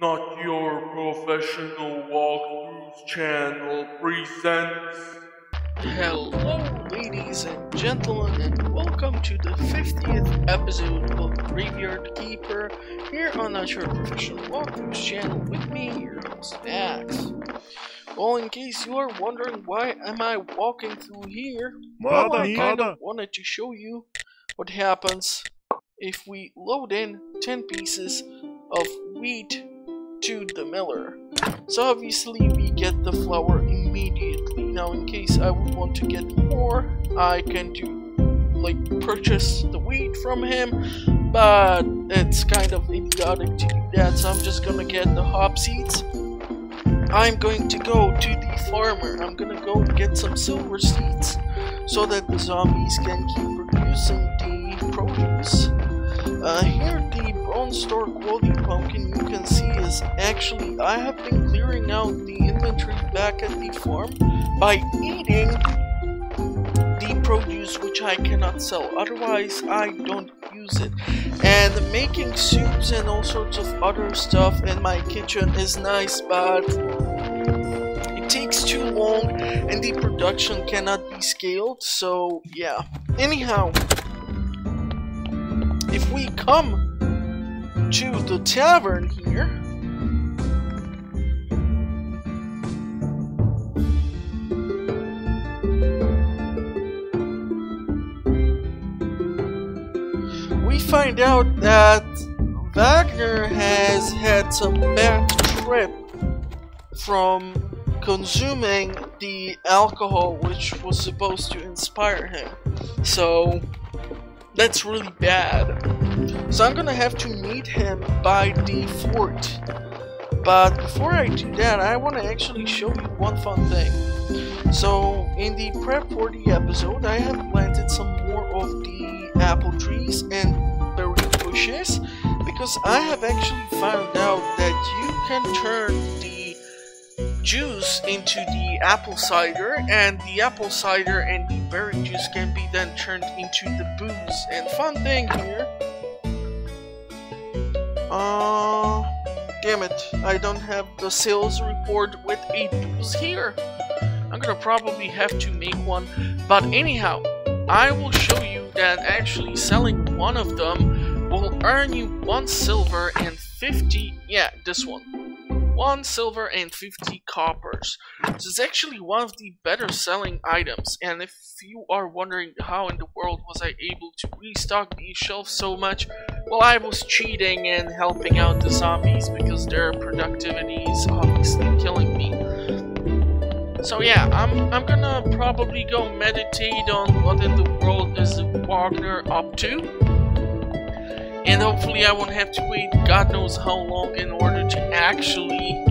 Not Your Professional Walkthroughs channel presents. Hello ladies and gentlemen, and welcome to the 50th episode of Graveyard Keeper here on Not Your Professional Walkthroughs channel with me, your host Max. Well, in case you are wondering why am I walking through here, well, I kind of wanted to show you what happens if we load in 10 pieces of wheat to the miller. So obviously we get the flour immediately. Now in case I would want to get more, I can purchase the wheat from him, but it's kind of idiotic to do that, so I'm just gonna get the hop seeds. I'm going to go to the farmer, I'm gonna go get some silver seeds so that the zombies can keep producing the produce. Here the bronze star quality pumpkin you can see is actually, I have been clearing out the inventory back at the farm by eating the produce which I cannot sell, otherwise I don't use it. And making soups and all sorts of other stuff in my kitchen is nice, but it takes too long and the production cannot be scaled, so yeah. Anyhow, if we come to the tavern here, we find out that Wagner has had some bad trip from consuming the alcohol which was supposed to inspire him. So that's really bad. So I'm gonna have to meet him by the fort. But before I do that, I want to actually show you one fun thing. So in the prep for the episode, I have planted some more of the apple trees and berry bushes, because I have actually found out that you can turn the juice into the apple cider, and the apple cider and the berry juice can be then turned into the booze. And fun thing here, damn it, I don't have the sales report with a booze here. I'm gonna probably have to make one, but anyhow, I will show you that actually selling one of them will earn you 1 silver and 50, yeah, this one. 1 silver and 50 coppers. This is actually one of the better selling items, and if you are wondering how in the world was I able to restock these shelves so much, well, I was cheating and helping out the zombies because their productivity is obviously killing me. So yeah, I'm gonna probably go meditate on what in the world is Wagner up to. And hopefully I won't have to wait God knows how long in order to actually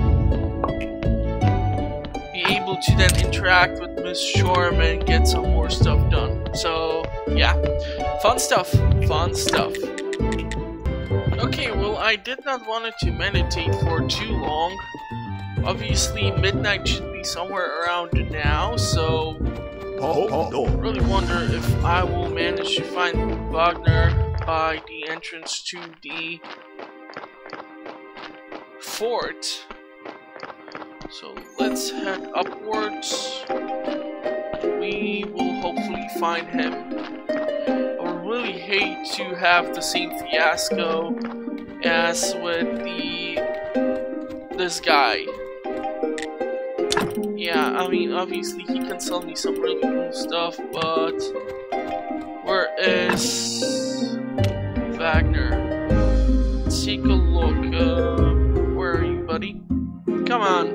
be able to then interact with Miss Charm and get some more stuff done. So yeah, fun stuff, fun stuff. Okay, well, I did not want to meditate for too long. Obviously midnight should be somewhere around now, so I really wonder if I will manage to find Wagner by the entrance to the fort. So let's head upwards. We will hopefully find him. I really hate to have the same fiasco as with this guy. Yeah, I mean, obviously he can sell me some really cool stuff, but where is Wagner? Let's take a look. Where are you, buddy? Come on.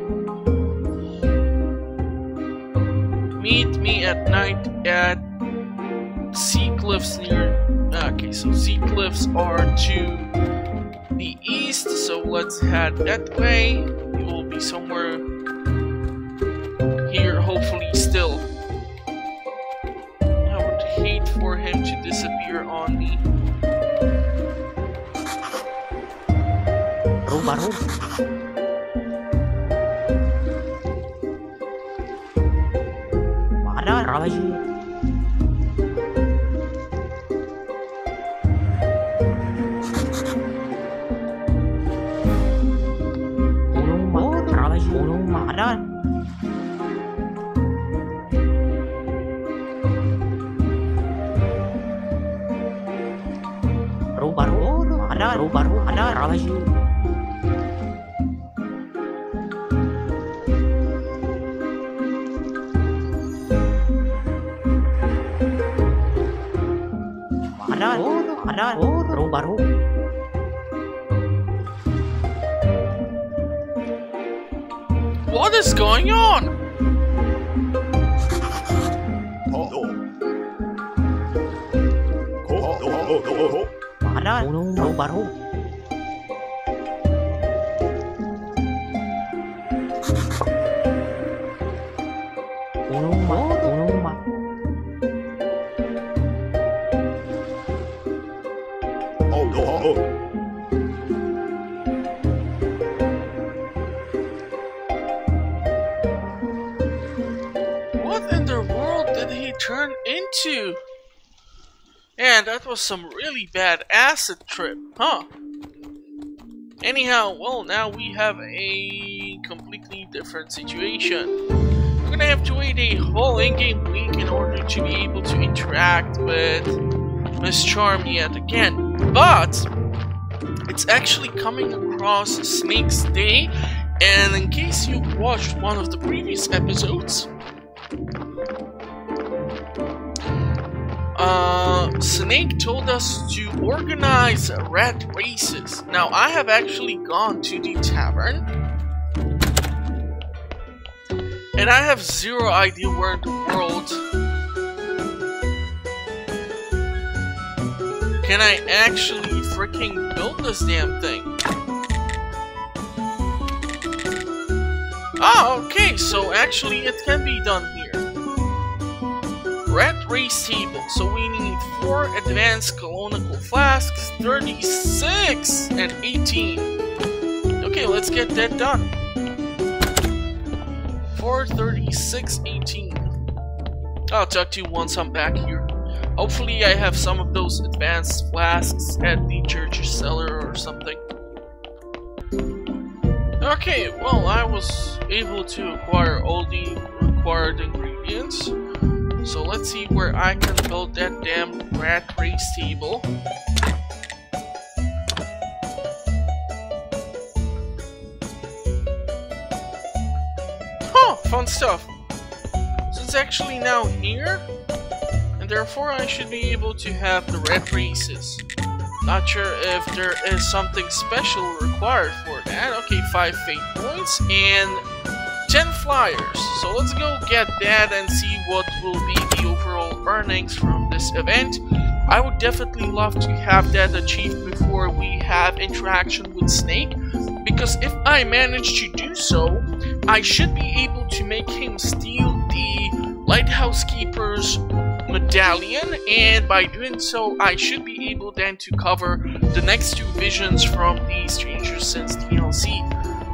Meet me at night at sea cliffs near... Okay, so sea cliffs are to the east, so let's head that way. We will be somewhere here, hopefully, still. I would hate for him to disappear on me. bother you? Baru. What is going on? That was some really bad acid trip, huh? Anyhow, well, now we have a completely different situation. We're gonna have to wait a whole in-game week in order to be able to interact with Miss Charm yet again. But it's actually coming across Snake's Day, and in case you watched one of the previous episodes, Snake told us to organize rat races. Now, I have actually gone to the tavern, and I have zero idea where in the world can I actually freaking build this damn thing. Oh, okay, so actually it can be done here. Rat race table, so we need 4 advanced colonial flasks, 36 and 18. Okay, let's get that done. 4, 36, 18. I'll talk to you once I'm back here. Hopefully I have some of those advanced flasks at the church cellar or something. Okay, well, I was able to acquire all the required ingredients. So let's see where I can build that damn rat race table. Huh, fun stuff. So it's actually now here, and therefore I should be able to have the rat races. Not sure if there is something special required for that. Okay, 5 fate points and 10 flyers, so let's go get that and see what will be the overall earnings from this event. I would definitely love to have that achieved before we have interaction with Snake, because if I manage to do so, I should be able to make him steal the Lighthouse Keeper's medallion, and by doing so, I should be able then to cover the next 2 visions from the Stranger Sense DLC.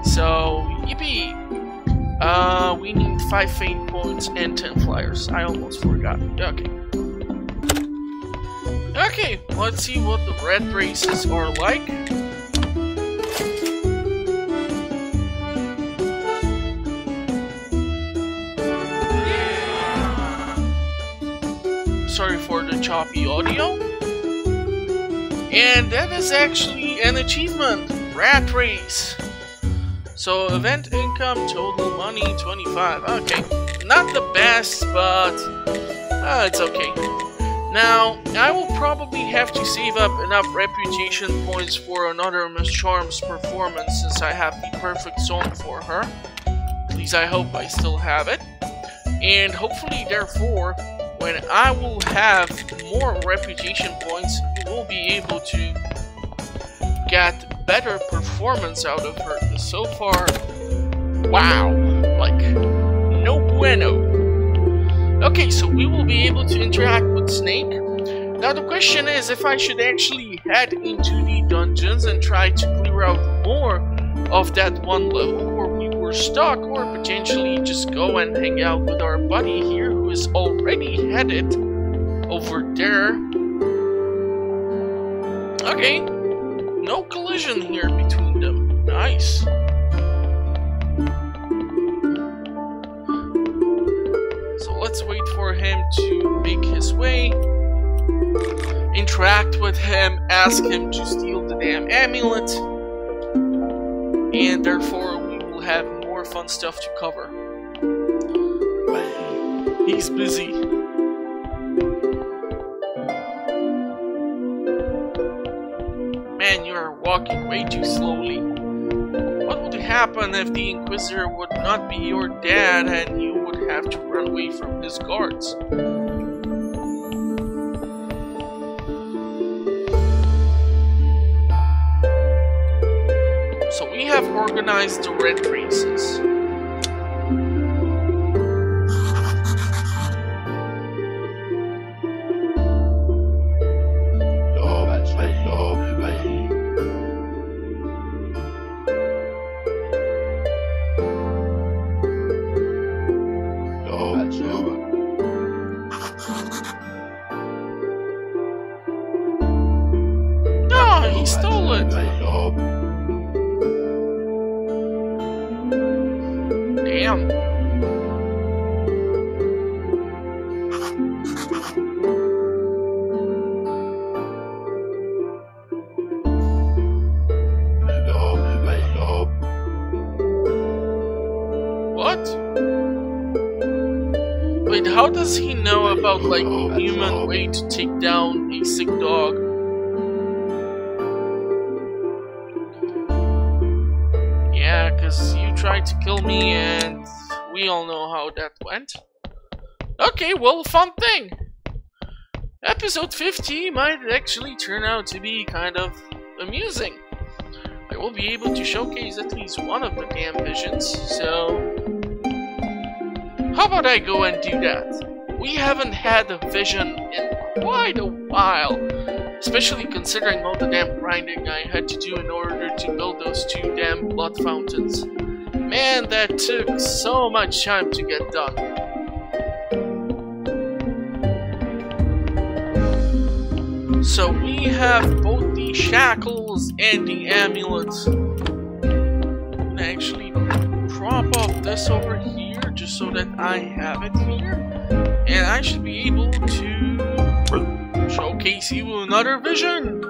So, yippee! We need 5 fate points and 10 flyers. I almost forgot. Okay. Okay, let's see what the rat races are like. Sorry for the choppy audio. And that is actually an achievement. Rat race. So, event income, total money, 25. Okay, not the best, but it's okay. Now, I will probably have to save up enough reputation points for another Miss Charm's performance, since I have the perfect song for her. At least I hope I still have it. And hopefully, therefore, when I will have more reputation points, we will be able to get better performance out of her, because so far, wow, like, no bueno. Okay, so we will be able to interact with Snake. Now the question is if I should actually head into the dungeons and try to clear out more of that one level where we were stuck, or potentially just go and hang out with our buddy here who is already headed over there. Okay. No collision here between them. Nice. So let's wait for him to make his way. Interact with him, ask him to steal the damn amulet. and therefore we will have more fun stuff to cover. He's busy. Man, you are walking way too slowly. What would happen if the Inquisitor would not be your dad and you would have to run away from his guards? So we have organized the Red Princes. Like a human way to take down a sick dog. Yeah, cause you tried to kill me and we all know how that went. Okay, well, fun thing. Episode 50 might actually turn out to be kind of amusing. I will be able to showcase at least one of the damn visions, so how about I go and do that? We haven't had a vision in quite a while, especially considering all the damn grinding I had to do in order to build those two damn blood fountains. Man, that took so much time to get done. So we have both the shackles and the amulet. I'm gonna actually prop up this over here just so that I have it here. And I should be able to showcase you another vision!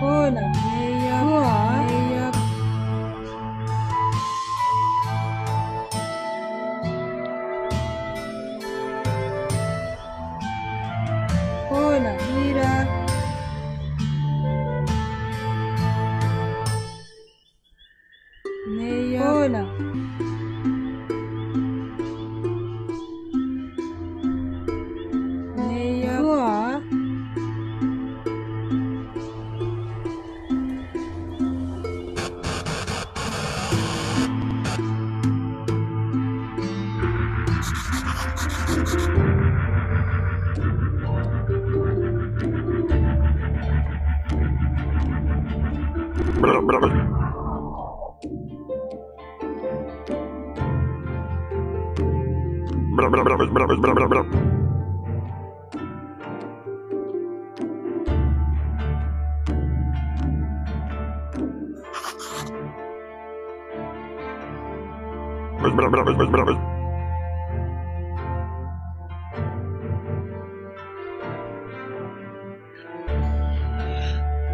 Hola, bella. Luna. Neyua.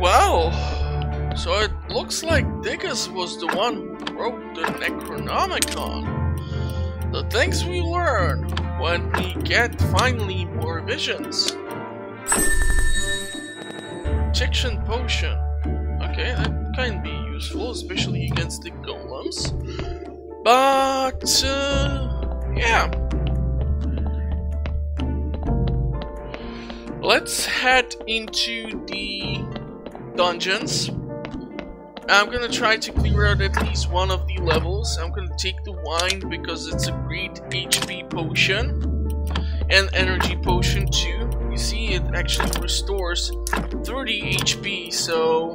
Wow, so it looks like Diggus was the one who wrote the Necronomicon. The things we learn when we get finally more visions. Diction potion. Okay, that can be useful, especially against the golems. But, yeah. Let's head into the dungeons. I'm gonna try to clear out at least one of the levels. I'm gonna take the wine because it's a great HP potion and energy potion too. You see, it actually restores 30 HP, so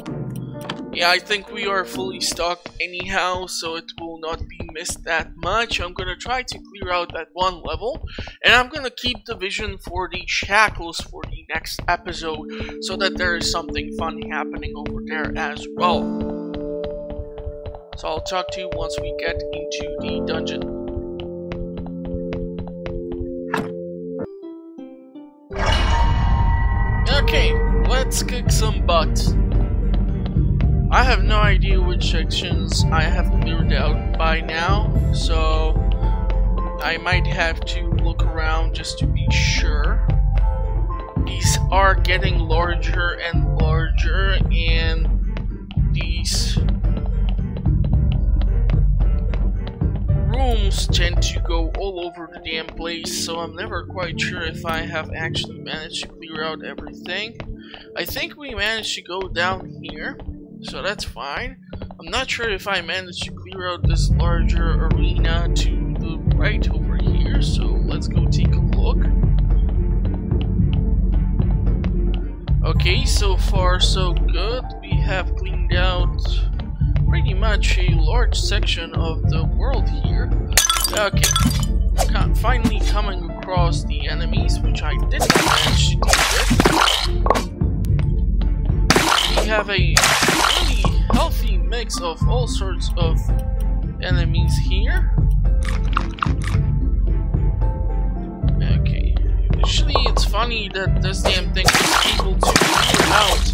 yeah, I think we are fully stocked anyhow, so it will not be missed that much. I'm gonna try to clear out that one level, and I'm gonna keep the vision for the shackles for the next episode, so that there is something fun happening over there as well. So I'll talk to you once we get into the dungeon. Okay, let's kick some butt. I have no idea which sections I have cleared out by now, so I might have to look around just to be sure. These are getting larger and larger, and these rooms tend to go all over the damn place, so I'm never quite sure if I have actually managed to clear out everything. I think we managed to go down here, so that's fine. I'm not sure if I managed to clear out this larger arena to the right over here, so let's go take a look. Okay, so far so good. We have cleaned out pretty much a large section of the world here. Okay, finally coming across the enemies, which I didn't manage to deal with. We have a really healthy mix of all sorts of enemies here. Okay, actually it's funny that this damn thing is able to clear out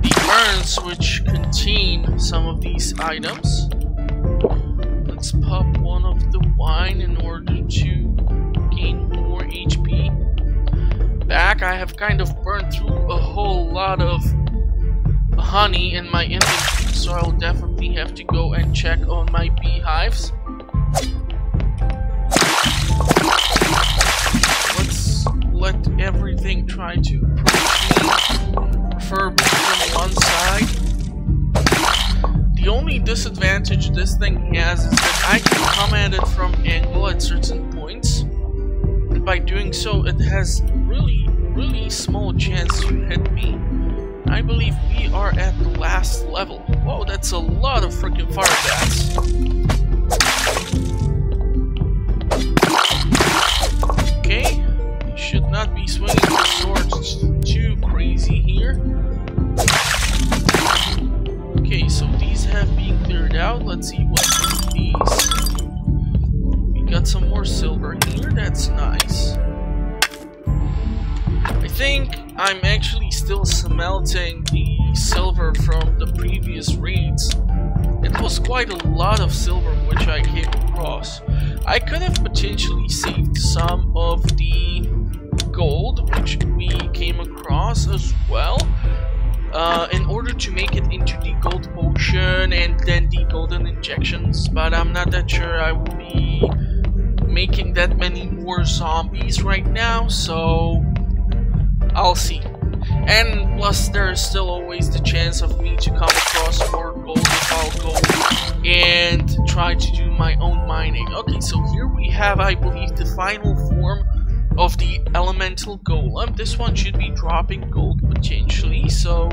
the urns which contain some of these items. Let's pop one of the wine in order to gain more HP. Back, I have kind of burned through a whole lot of honey in my inventory, so I'll definitely have to go and check on my beehives. Let's let everything try to prefer from one side. The only disadvantage this thing has is that I can come at it from angle at certain points, and by doing so it has really small chance to hit me. I believe we are at the last level. Whoa, that's a lot of freaking fire bats. Okay, should not be swinging the swords too crazy here. Okay, so these have been cleared out. Let's see what's in these. We got some more silver here, that's nice. I think I'm actually still smelting the silver from the previous raids. It was quite a lot of silver which I came across. I could have potentially saved some of the gold which we came across as well, in order order to make it into the gold potion and then the golden injections, but I'm not that sure I will be making that many more zombies right now, so I'll see. And plus there's still always the chance of me to come across more gold if I'll go and try to do my own mining. Okay, so here we have, I believe, the final form of the elemental golem. This one should be dropping gold potentially, so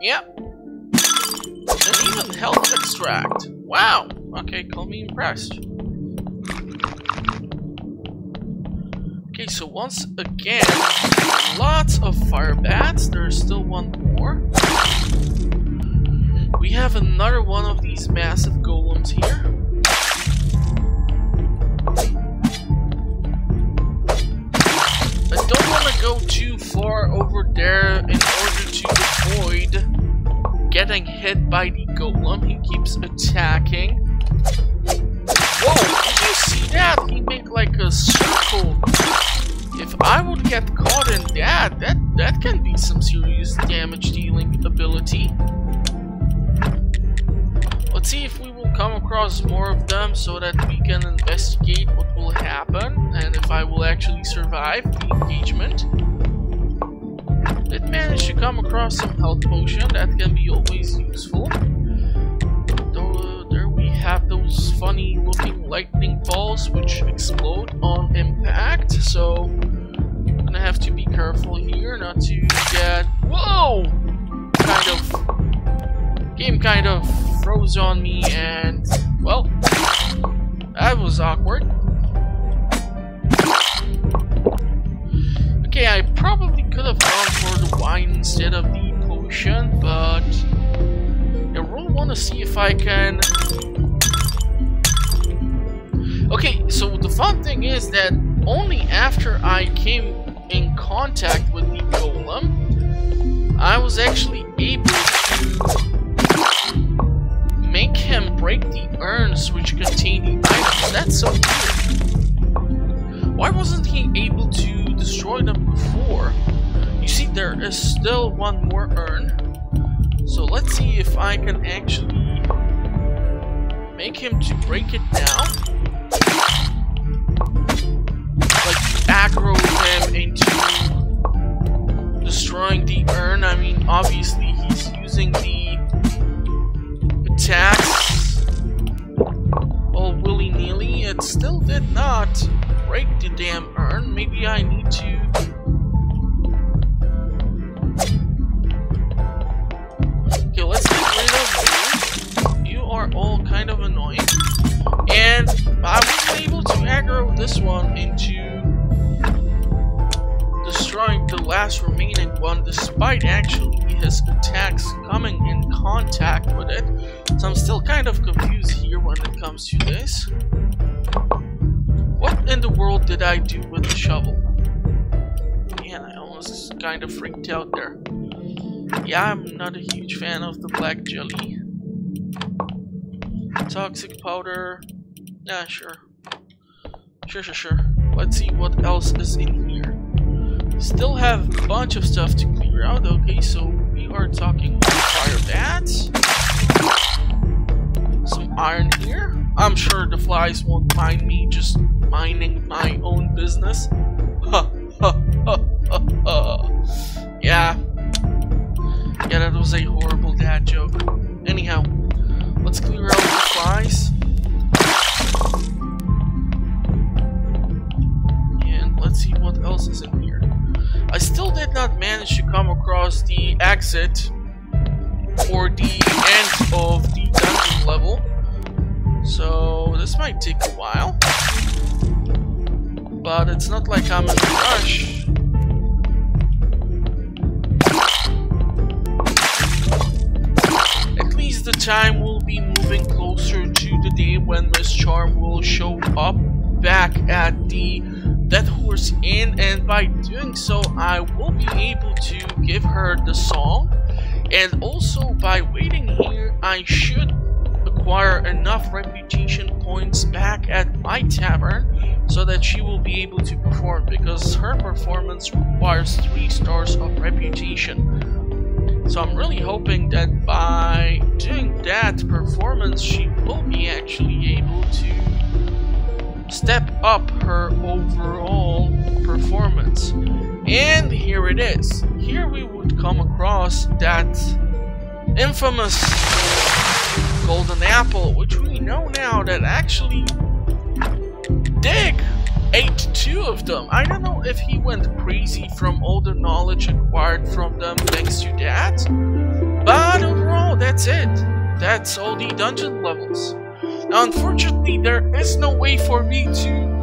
yeah. And even health extract. Wow. Okay, call me impressed. Okay, so once again, lots of fire bats. There's still one more. We have another one of these massive golems here. I don't want to go too far over there in order to avoid getting hit by the golem. He keeps attacking. Whoa, did you see that? He made like a circle. If I would get caught in that, that can be some serious damage dealing ability. Let's see if we will come across more of them so that we can investigate what will happen and if I will actually survive the engagement. Did manage to come across some health potion, that can be always useful. Have those funny looking lightning balls which explode on impact, so I'm gonna have to be careful here not to get... Whoa! Game kind of froze on me and... well, that was awkward. Okay, I probably could have gone for the wine instead of the potion, but I really want to see if I can... Okay, so the fun thing is that only after I came in contact with the golem, I was actually able to make him break the urns which contain the items. That's so weird. Why wasn't he able to destroy them before? You see, there is still one more urn. So let's see if I can actually make him to break it down. Like aggro him into destroying the urn. I mean, obviously he's using the attacks all willy-nilly. It still did not break the damn urn. Maybe I need to... Okay, let's get rid of you. You are all kind of annoying. And I was able to aggro this one into destroying the last remaining one, despite actually his attacks coming in contact with it. So I'm still kind of confused here when it comes to this. What in the world did I do with the shovel? Man, I almost kind of freaked out there. Yeah, I'm not a huge fan of the black jelly. Toxic powder. Yeah, sure. Sure. Let's see what else is in here. Still have a bunch of stuff to clear out. Okay, so we are talking fire bats. Some iron here. I'm sure the flies won't mind me just minding my own business. Yeah. Yeah, that was a horrible dad joke. Anyhow. Let's clear out the flies. And let's see what else is in here. I still did not manage to come across the exit or the end of the dungeon level. So this might take a while. But it's not like I'm in a rush. The time will be moving closer to the day when Miss Charm will show up back at the Dead Horse Inn, and by doing so I will be able to give her the song, and also by waiting here I should acquire enough reputation points back at my tavern so that she will be able to perform, because her performance requires 3 stars of reputation. So I'm really hoping that by doing that performance, she will be actually able to step up her overall performance. And here it is. Here we would come across that infamous golden apple, which we know now that actually Dick ate 2 of them. I don't know if he went crazy from all the knowledge acquired from them thanks to that, but overall that's it. That's all the dungeon levels. Now unfortunately there is no way for me to...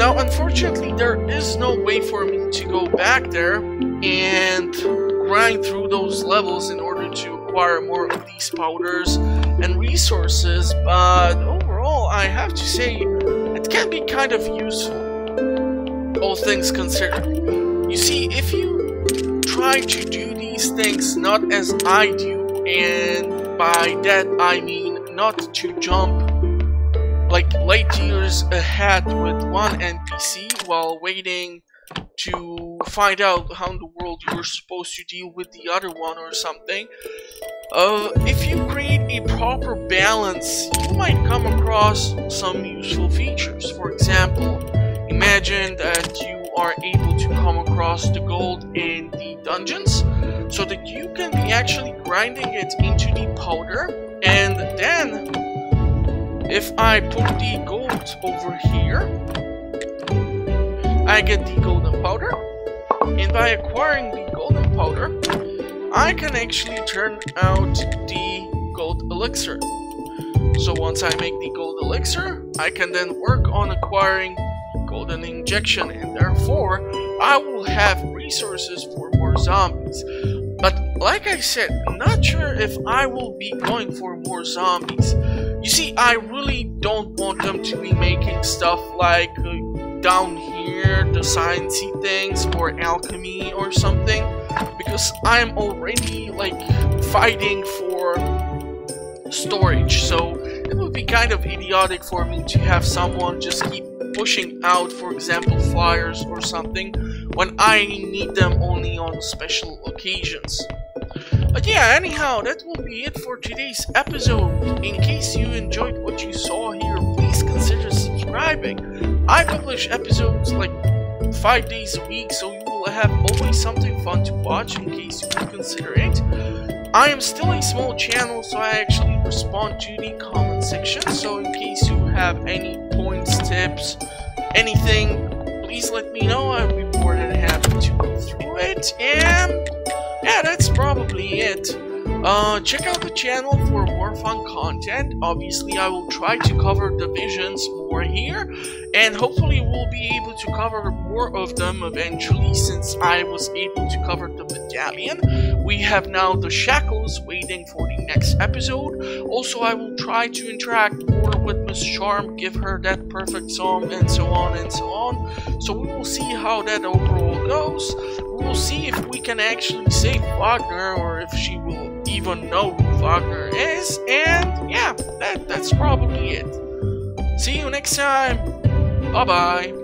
Now, unfortunately, there is no way for me to go back there and grind through those levels in order to acquire more of these powders and resources, but overall, I have to say, it can be kind of useful, all things considered. You see, if you try to do these things not as I do, and by that I mean not to jump like light years ahead with one NPC while waiting to find out how in the world you're supposed to deal with the other one or something. If you create a proper balance, you might come across some useful features. For example, imagine that you are able to come across the gold in the dungeons, so that you can be actually grinding it into the powder, and then if I put the gold over here, I get the golden powder, and by acquiring the golden powder, I can actually turn out the gold elixir. So once I make the gold elixir, I can then work on acquiring golden injection, and therefore, I will have resources for more zombies. But like I said, I'm not sure if I will be going for more zombies. You see, I really don't want them to be making stuff like down here, the sciencey things, or alchemy or something, because I'm already like fighting for storage, so it would be kind of idiotic for me to have someone just keep pushing out, for example, flyers or something, when I need them only on special occasions. But yeah, anyhow, that will be it for today's episode. In case you enjoyed what you saw here, please consider subscribing. I publish episodes like 5 days a week, so you will have always something fun to watch in case you would consider it. I am still a small channel, so I actually respond to the comment section, so in case you have any points, tips, anything, please let me know. I'll be more than happy to go through it, and... yeah, that's probably it. Check out the channel for more fun content. Obviously, I will try to cover divisions more here, and hopefully we'll be able to cover more of them eventually, since I was able to cover the medallion. We have now the shackles waiting for the next episode. Also, I will try to interact more with Miss Charm, give her that perfect song, and so on and so on. So we will see how that overall goes. We'll see if we can actually save Wagner, or if she will even know who Wagner is, and yeah, that's probably it. See you next time, bye bye.